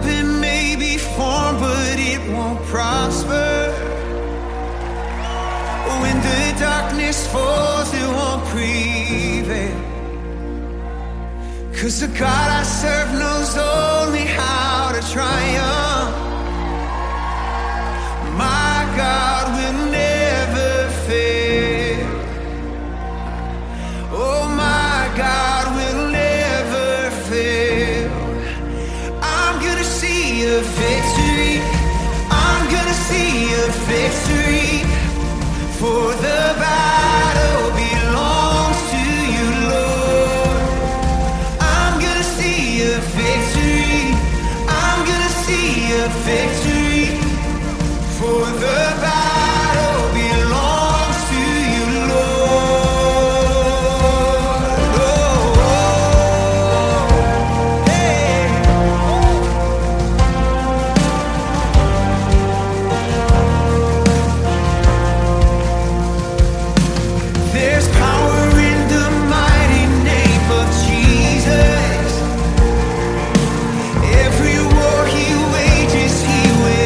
weapon may be formed, but it won't prosper. When the darkness falls, it won't prevail. 'Cause the God I serve knows only how to triumph. My God will never fail. Oh, my God will never fail. I'm gonna see a victory. I'm gonna see a victory. For the battle belongs to you, Lord. I'm gonna see a victory. I'm gonna see a victory. For the battle belongs to you, Lord. Oh, hey. There's power in the mighty name of Jesus. Every war he wages, he wins.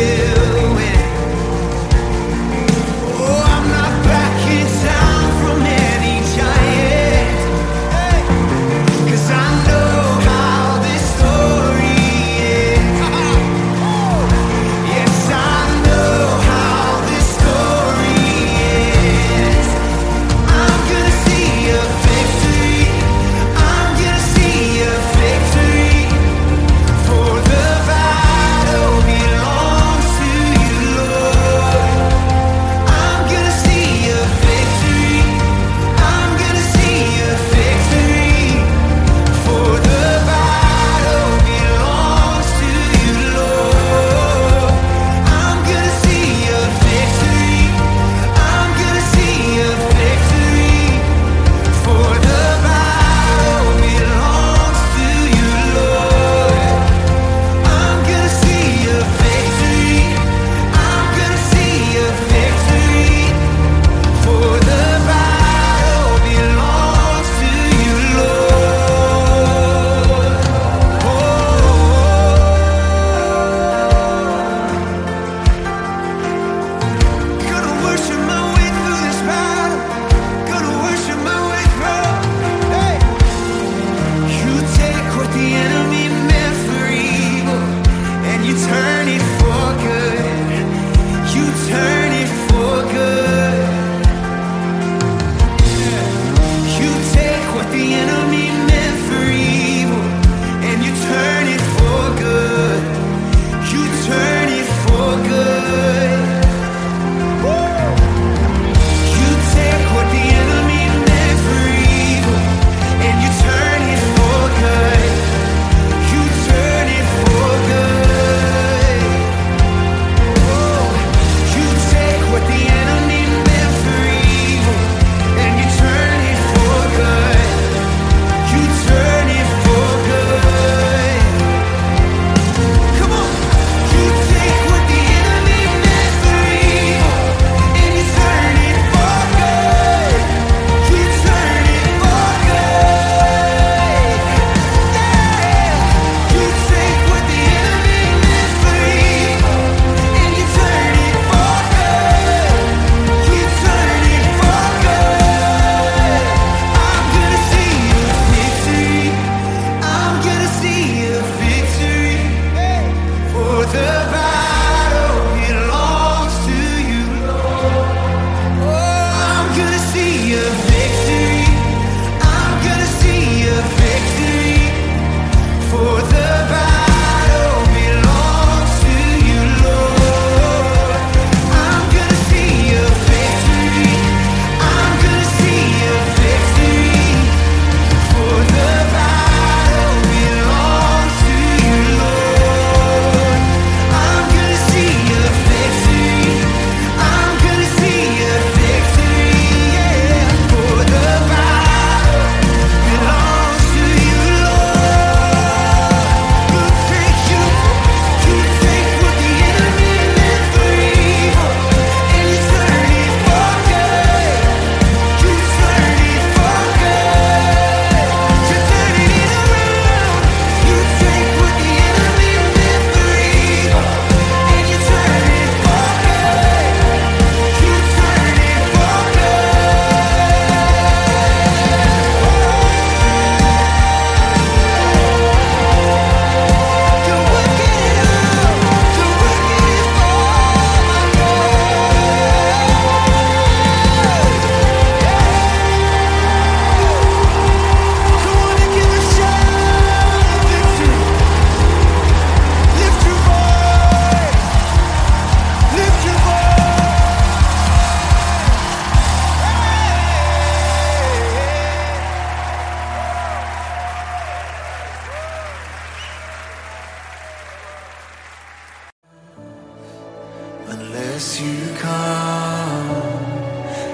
unless you come,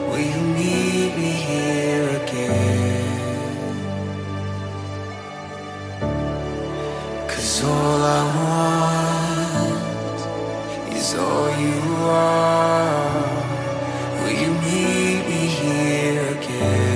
will you meet me here again? 'Cause all I want is all you are. Will you meet me here again?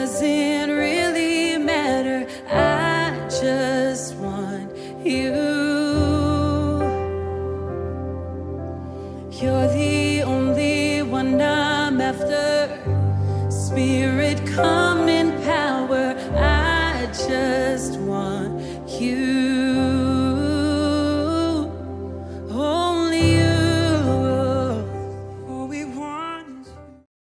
Doesn't really matter, I just want you. You're the only one I'm after. Spirit, come in power, I just want you.